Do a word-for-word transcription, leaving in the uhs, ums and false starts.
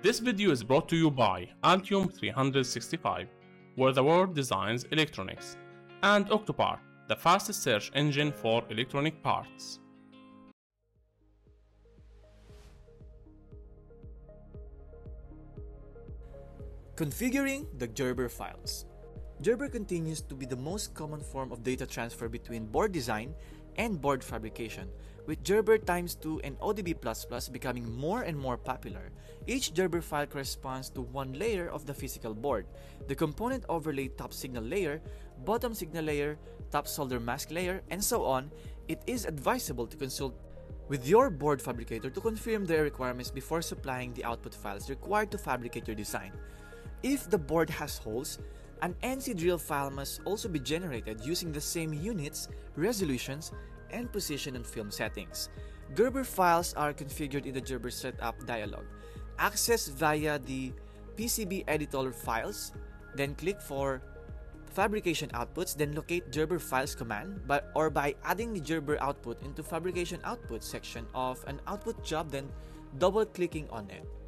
This video is brought to you by Altium three sixty-five, where the world designs electronics, and Octopart, the fastest search engine for electronic parts. Configuring the Gerber files. Gerber continues to be the most common form of data transfer between board design and board fabrication, with Gerber times two and O D B plus plus becoming more and more popular. Each Gerber file corresponds to one layer of the physical board: the component overlay top signal layer, bottom signal layer, top solder mask layer, and so on. It is advisable to consult with your board fabricator to confirm their requirements before supplying the output files required to fabricate your design. If the board has holes, an N C drill file must also be generated using the same units, resolutions, and position and film settings. Gerber files are configured in the Gerber Setup dialog. Access via the P C B editor files, then click for Fabrication Outputs, then locate Gerber Files command by, or by adding the Gerber output into Fabrication Output section of an output job, then double-clicking on it.